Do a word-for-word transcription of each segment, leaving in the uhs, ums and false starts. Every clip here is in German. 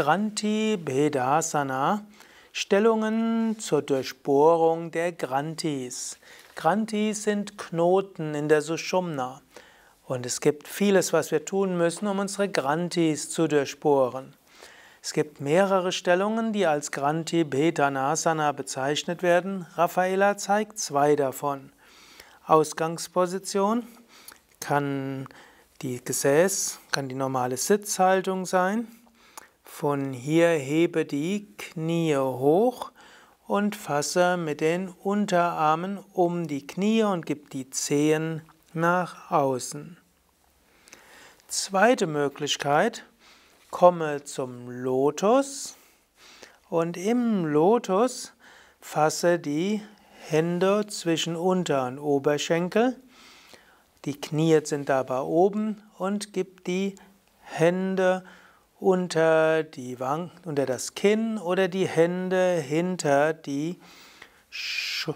Granthi Bhedanasana, Stellungen zur Durchbohrung der Granthis. Granthis sind Knoten in der Sushumna. Und es gibt vieles, was wir tun müssen, um unsere Granthis zu durchbohren. Es gibt mehrere Stellungen, die als Granthi Bhedanasana bezeichnet werden. Raffaela zeigt zwei davon. Ausgangsposition kann die Gesäß, kann die normale Sitzhaltung sein. Von hier hebe die Knie hoch und fasse mit den Unterarmen um die Knie und gib die Zehen nach außen. Zweite Möglichkeit, komme zum Lotus und im Lotus fasse die Hände zwischen Unter- und Oberschenkel. Die Knie sind dabei oben und gib die Hände unter die Wangen, unter das Kinn oder die Hände hinter die, Sch-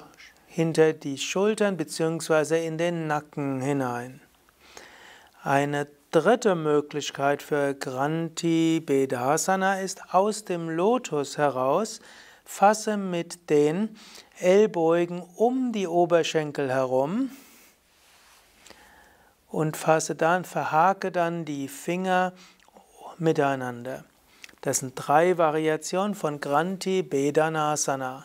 hinter die Schultern bzw. in den Nacken hinein. Eine dritte Möglichkeit für Granthi Bhedanasana ist aus dem Lotus heraus, fasse mit den Ellbogen um die Oberschenkel herum und fasse dann, verhake dann die Finger miteinander. Das sind drei Variationen von Granthi Bhedanasana.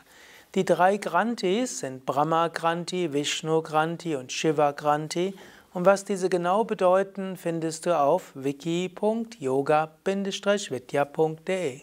Die drei Granthis sind Brahma Granthi, Vishnu Granthi und Shiva Granthi. Und was diese genau bedeuten, findest du auf wiki punkt yoga bindestrich vidya punkt de.